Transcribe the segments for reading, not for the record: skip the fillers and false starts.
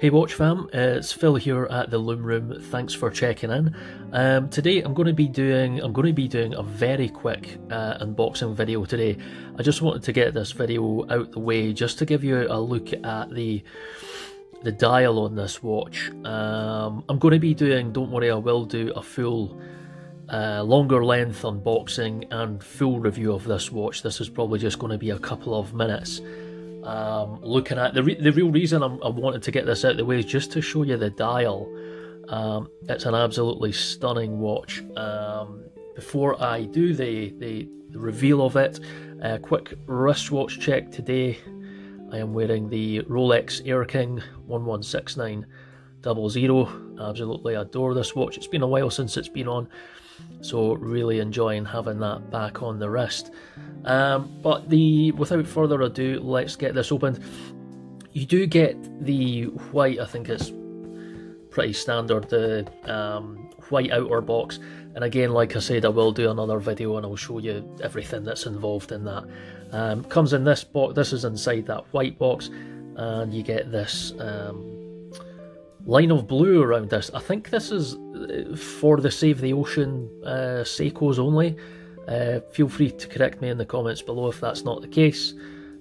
Hey watch fam, it's Phil here at the Lume Room. Thanks for checking in. Today I'm going to be doing a very quick unboxing video today. I just wanted to get this video out the way just to give you a look at the dial on this watch. I'm going to be doing, don't worry, I will do a full longer length unboxing and full review of this watch. This is probably just going to be a couple of minutes. Looking at the real reason I wanted to get this out of the way is just to show you the dial. It's an absolutely stunning watch. Before I do the reveal of it, a quick wristwatch check today. I am wearing the Rolex Air King 116900. Absolutely adore this watch. It's been a while since it's been on, so really enjoying having that back on the wrist. Without further ado, let's get this opened. You do get the white, I think it's pretty standard, the white outer box. And again, like I said, I will do another video and I'll show you everything that's involved in that. Comes in this box. This is inside that white box, and you get this line of blue around this. I think this is for the Save the Ocean Seikos only. Feel free to correct me in the comments below if that's not the case,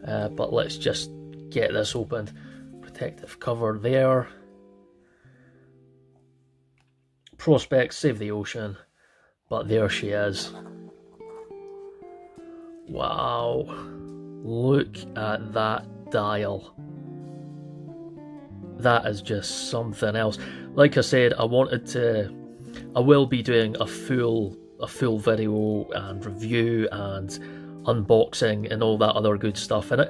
but let's just get this opened. Protective cover there. Prospex Save the Ocean, but there she is. Wow, look at that dial. That is just something else. Like I said, I will be doing a full video and review and unboxing and all that other good stuff, and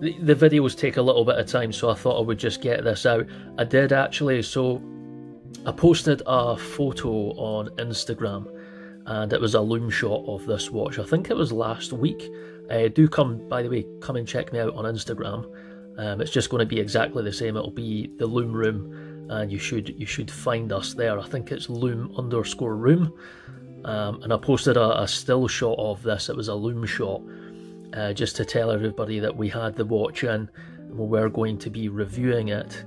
the videos take a little bit of time, so I thought I would just get this out. I did actually, so I posted a photo on Instagram and it was a Lume shot of this watch. I think it was last week. By the way, come and check me out on Instagram. It's just going to be exactly the same. It'll be the Lume Room, and you should find us there. I think it's Lume_room. And I posted a still shot of this. It was a Lume shot, just to tell everybody that we had the watch in and we were going to be reviewing it.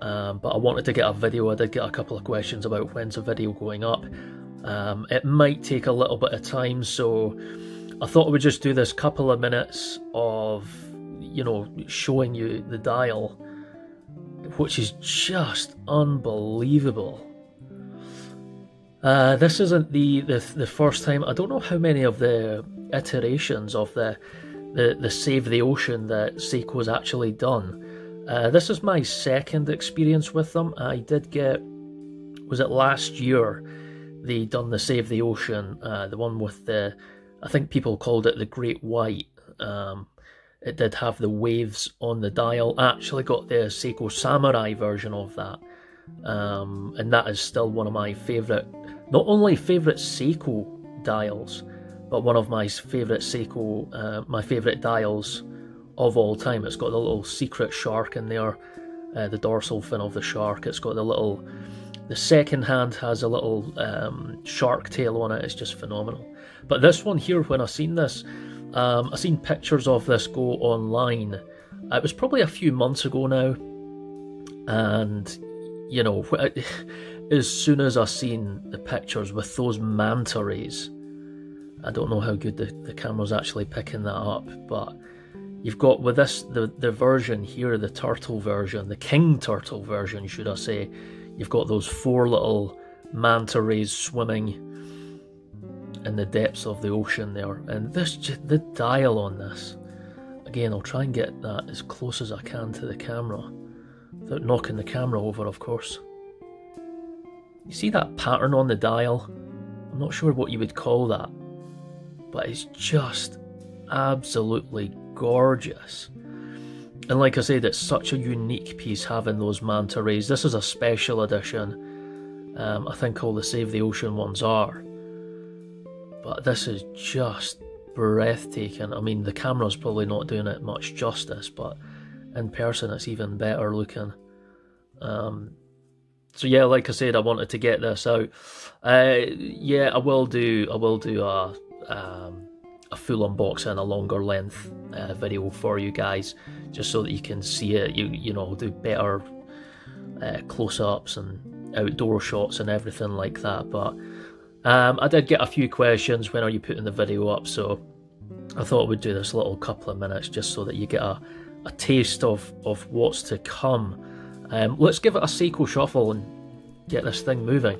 But I wanted to get a video. I did get a couple of questions about when's the video going up. It might take a little bit of time, so I thought I would just do this couple of minutes of, you know, showing you the dial, which is just unbelievable. This isn't the first time. I don't know how many of the iterations of the Save the Ocean that Seiko's actually done. This is my second experience with them. I did get, was it last year, they done the Save the Ocean, the one with the, I think people called it the Great White. It did have the waves on the dial. I actually got the Seiko Samurai version of that. And that is still one of my favourite, not only favourite Seiko dials, but one of my favourite Seiko, my favourite dials of all time. It's got the little secret shark in there, the dorsal fin of the shark. It's got the little, the second hand has a little shark tail on it. It's just phenomenal. But this one here, when I seen this, I seen pictures of this go online. It was probably a few months ago now, and you know, as soon as I seen the pictures with those manta rays, I don't know how good the camera's actually picking that up, but you've got with this, the version here, the turtle version, the king turtle version, should I say, you've got those four little manta rays swimming in the depths of the ocean there. And this, the dial on this, again, I'll try and get that as close as I can to the camera without knocking the camera over, of course. You see that pattern on the dial? I'm not sure what you would call that, but it's just absolutely gorgeous. And like I said, it's such a unique piece having those manta rays. This is a special edition. I think all the Save the Ocean ones are. But this is just breathtaking. I mean, the camera's probably not doing it much justice, but in person it's even better looking. So yeah, like I said, I wanted to get this out. Yeah, I will do a full unboxing, a longer length video for you guys, just so that you can see it. You know, do better close-ups and outdoor shots and everything like that. But I did get a few questions, when are you putting the video up? So I thought we'd do this little couple of minutes just so that you get a taste of what's to come. Let's give it a Seiko shuffle and get this thing moving.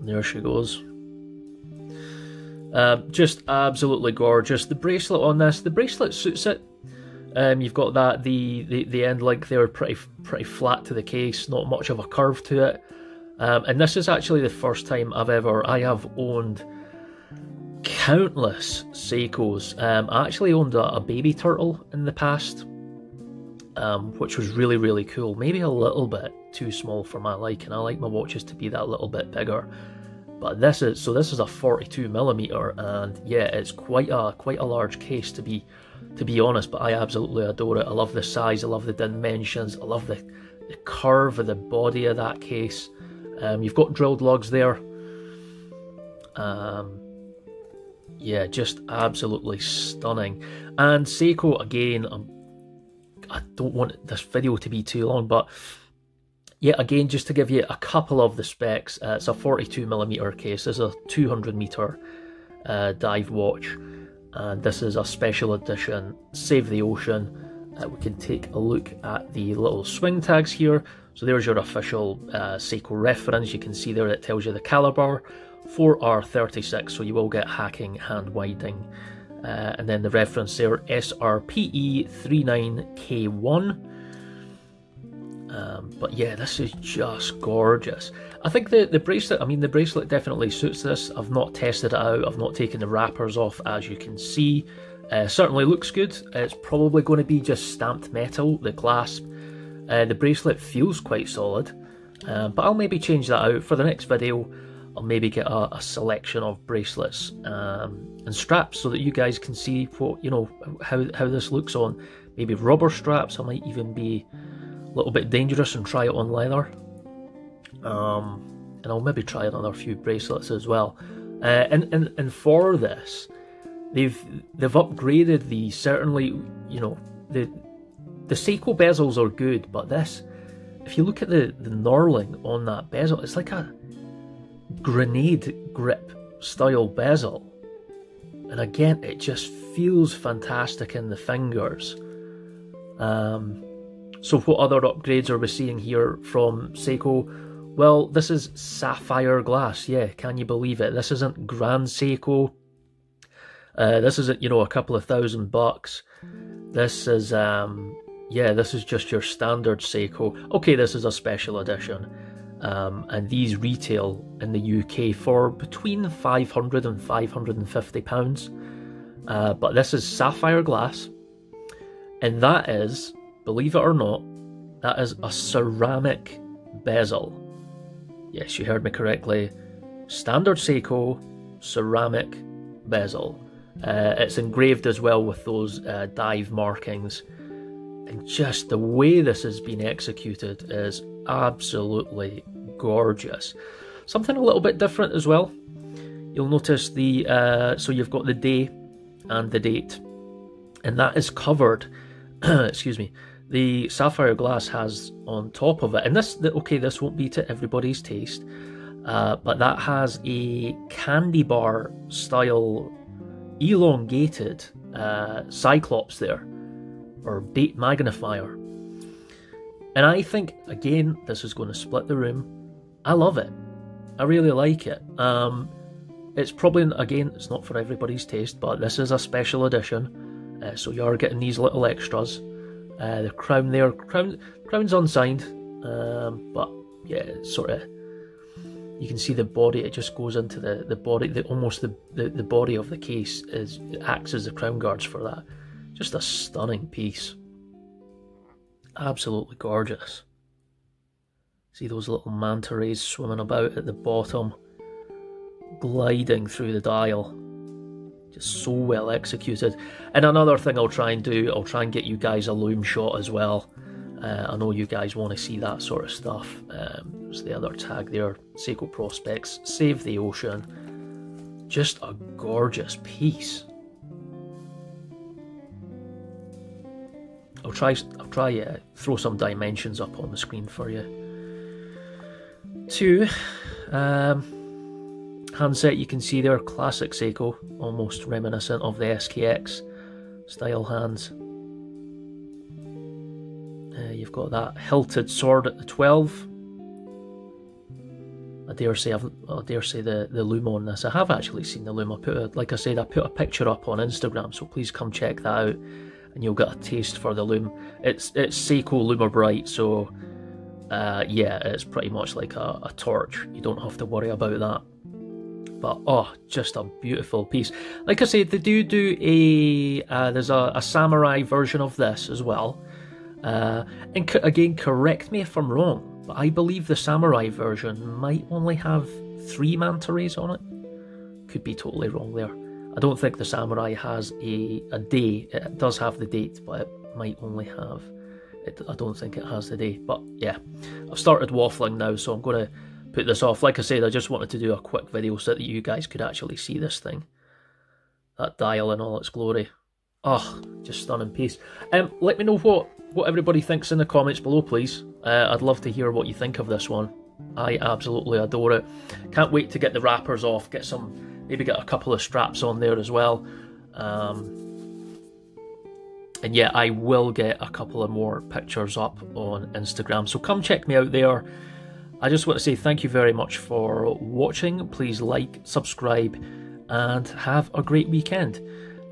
There she goes. Just absolutely gorgeous. The bracelet on this, the bracelet suits it. You've got that the end link there, pretty flat to the case, not much of a curve to it. And this is actually the first time I have owned countless Seikos. I actually owned a baby turtle in the past, which was really, really cool. Maybe a little bit too small for my liking. I like my watches to be that little bit bigger. But this is, so this is a 42mm, and yeah, it's quite a large case to be honest, but I absolutely adore it. I love the size, I love the dimensions, I love the curve of the body of that case. You've got drilled lugs there. Yeah, just absolutely stunning. And Seiko, again, I don't want this video to be too long, but yeah, again, just to give you a couple of the specs, it's a 42mm case. This is a 200m dive watch, and this is a special edition Save the Ocean. We can take a look at the little swing tags here. So there's your official Seiko reference. You can see there that tells you the caliber, 4R36, so you will get hacking, hand winding, and then the reference there, SRPE39K1. But yeah, this is just gorgeous. I think the bracelet, I mean, the bracelet definitely suits this. I've not tested it out, I've not taken the wrappers off, as you can see. Certainly looks good. It's probably going to be just stamped metal, the clasp. The bracelet feels quite solid, but I'll maybe change that out for the next video. I'll maybe get a selection of bracelets and straps so that you guys can see what, you know, how this looks on. Maybe rubber straps. I might even be little bit dangerous and try it on leather, and I'll maybe try another few bracelets as well. And for this, they've upgraded the, certainly, you know, the Seiko bezels are good, but this, if you look at the knurling on that bezel, it's like a grenade grip style bezel, and again, it just feels fantastic in the fingers. So what other upgrades are we seeing here from Seiko? Well, this is sapphire glass. Yeah, can you believe it? This isn't Grand Seiko. This isn't, you know, a couple of $1000s. This is, yeah, this is just your standard Seiko. Okay, this is a special edition. And these retail in the UK for between £500 and £550. But this is sapphire glass. And that is, believe it or not, that is a ceramic bezel. Yes, you heard me correctly. Standard Seiko ceramic bezel. It's engraved as well with those dive markings. And just the way this has been executed is absolutely gorgeous. Something a little bit different as well. You'll notice the, so you've got the day and the date. And that is covered, excuse me, the sapphire glass has on top of it, and this, okay, this won't be to everybody's taste, but that has a candy bar style elongated cyclops there, or date magnifier. And I think, again, this is going to split the room. I love it. I really like it. It's probably, again, it's not for everybody's taste, but this is a special edition, so you are getting these little extras. The crown there, crown's unsigned, but yeah, it's sort of, you can see the body, it just goes into the body, almost the body of the case is, it acts as the crown guards for that. Just a stunning piece. Absolutely gorgeous. See those little manta rays swimming about at the bottom, gliding through the dial. Just so well executed. And another thing I'll try and do, I'll try and get you guys a Lume shot as well. I know you guys want to see that sort of stuff. There's the other tag there, Seiko Prospex Save the Ocean. Just a gorgeous piece. I'll try throw some dimensions up on the screen for you. Two handset you can see there, classic Seiko, almost reminiscent of the SKX style hands. You've got that hilted sword at the 12. I dare say the Lume on this. I have actually seen the Lume. Like I said, I put a picture up on Instagram, so please come check that out, and you'll get a taste for the Lume. It's Seiko LumiBrite, so yeah, it's pretty much like a torch. You don't have to worry about that. But oh, just a beautiful piece. Like I said, they do a there's a samurai version of this as well. And again, correct me if I'm wrong, but I believe the Samurai version might only have 3 manta rays on it. Could be totally wrong there. I don't think the Samurai has a day. It does have the date, but it might only have... I don't think it has the day. But yeah, I've started waffling now, so I'm going to put this off. Like I said, I just wanted to do a quick video so that you guys could actually see this thing. That dial in all its glory. Oh, just stunning piece. Let me know what everybody thinks in the comments below, please. I'd love to hear what you think of this one. I absolutely adore it. Can't wait to get the wrappers off, get some, maybe get a couple of straps on there as well. And yeah, I will get a couple of more pictures up on Instagram, so come check me out there. I just want to say thank you very much for watching. Please like, subscribe, and have a great weekend.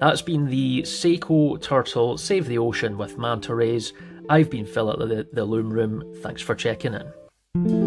That's been the Seiko Turtle Save the Ocean with manta rays. I've been Phil at the Lume Room. Thanks for checking in.